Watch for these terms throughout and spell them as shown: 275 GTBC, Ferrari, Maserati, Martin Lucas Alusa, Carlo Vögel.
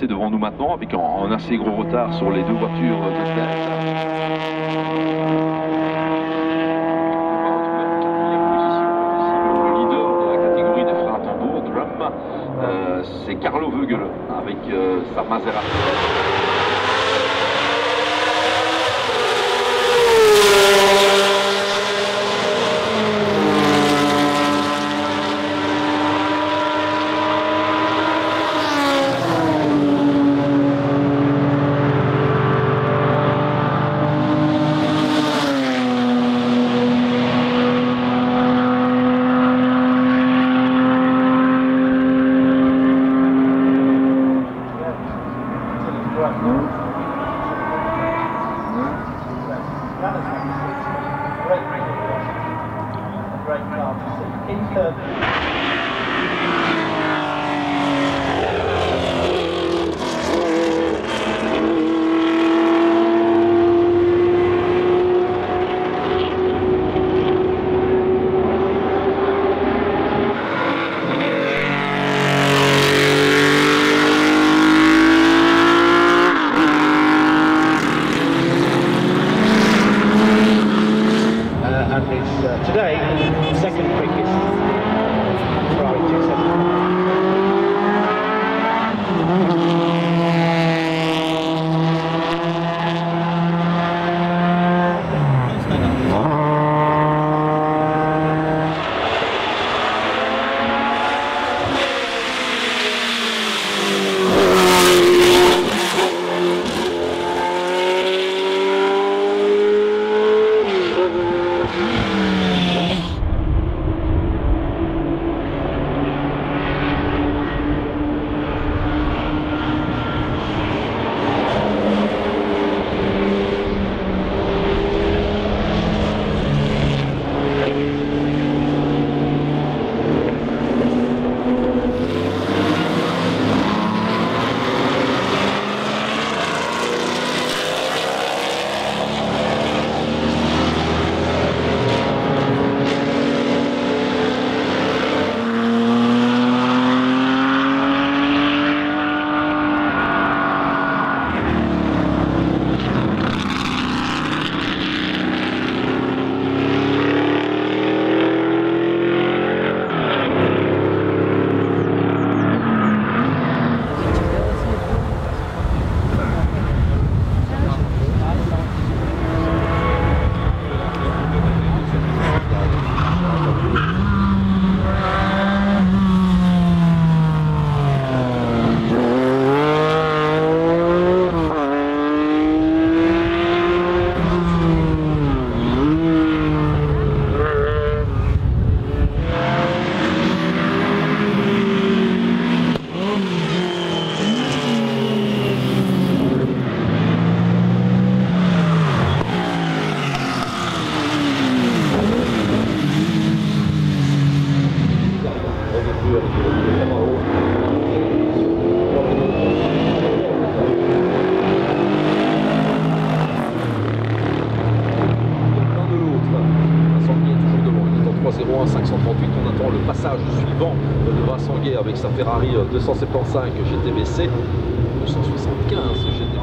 passer devant nous maintenant avec un assez gros retard sur les deux voitures de tête. C'est Carlo Vögel avec sa Maserati. Avec sa Ferrari 275 GTBC, 275 GTBC.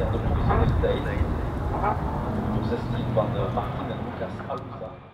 de Provisional State. Pour sa style par Martin Lucas Alusa.